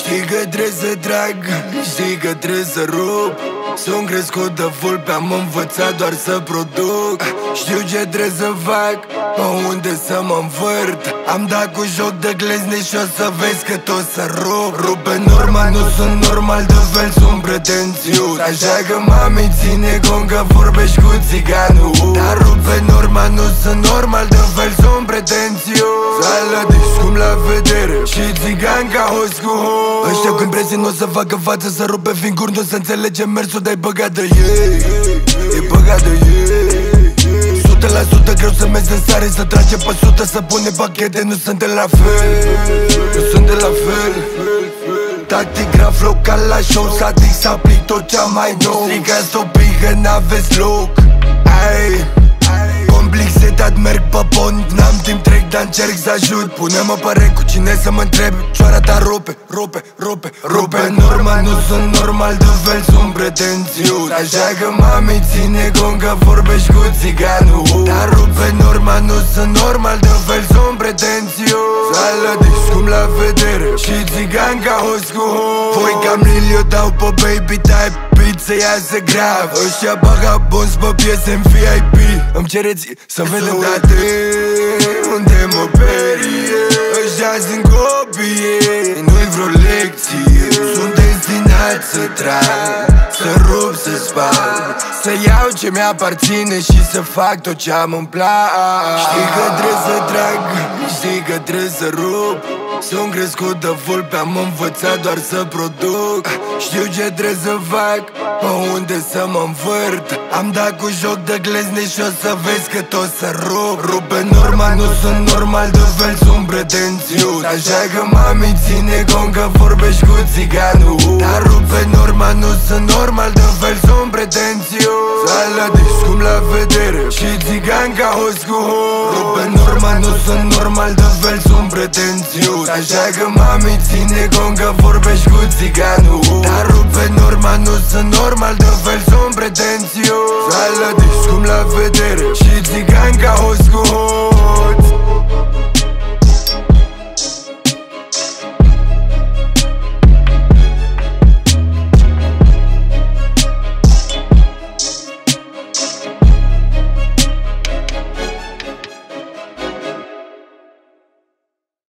Știi că trebuie să trag, știi că trebuie să rup. Sunt crescut de vulpe, am învățat doar să produc. Știu ce trebuie să fac, pe unde să mă învârt. Am dat cu joc de glezne și o să vezi că tot să rup. Rupe normal, nu sunt normal, de fel sunt pretențios. Așa că mami ține cont că vorbești cu țiganul. Dar rupe normal, nu sunt normal, de fel sunt pretențios. Alădești cum la vedere și țigan ca host cu host. Ăștia cu impresii nu o să facă față, să rupe finguri, nu se înțelege mersul, dar-i băgat de ei. E băgat de ei 100%, greu să mergi în sare, să trage pe 100, să pune pachete, nu sunt de la fel. Nu sunt de la fel. Tactic, graf, local la show, satic, să aplic tot ce-am mai nou. Strigați-o prigă, n-aveți loc. Ai complic setat, merg pe pont, n-am timp, trec, dar încerc să ajut. Pune-mă pe cu cine să mă întreb, cioara ta rupe, rupe, rupe, rupe normal, nu sunt normal, de fel sunt pretențios. Așa că mami ține cont că vorbești cu țiganul. Dar rupe normal, nu sunt normal, de fel sunt pretențios. Alădești cum la vedere și țigan ca host cu host. Voi cam Lilio dau pe baby type, să iasă grav. Ăștia bagabonzi pe piese în VIP. Îmi cereți să vedem date unde mă perie. Ăștia sunt copii, nu-i vreo lecție. Sunt destinat să trag, să rup, să spar, să iau ce mi-aparține și să fac tot ce am în plan. Știi că trebuie să trag, știi că trebuie să rup. Sunt crescut de vulpe, am învățat doar să produc. Știu ce trebuie să fac, pe unde să mă învârt. Am dat cu joc de glezne și o să vezi că tot să rup. Rupe normal, nu sunt normal, de fel sunt pretențios. Așa că mami ține cont că vorbești cu țiganul. Dar rupe normal, nu sunt normal, de fel sunt pretențios. Alădești cum la vedere și țigan ca host cu host. Rupe normal, nu sunt normal, de fel sunt pretențios. Așa că mami ține cont că vorbești cu țiganul. Dar rupe normal, nu sunt normal, de fel sunt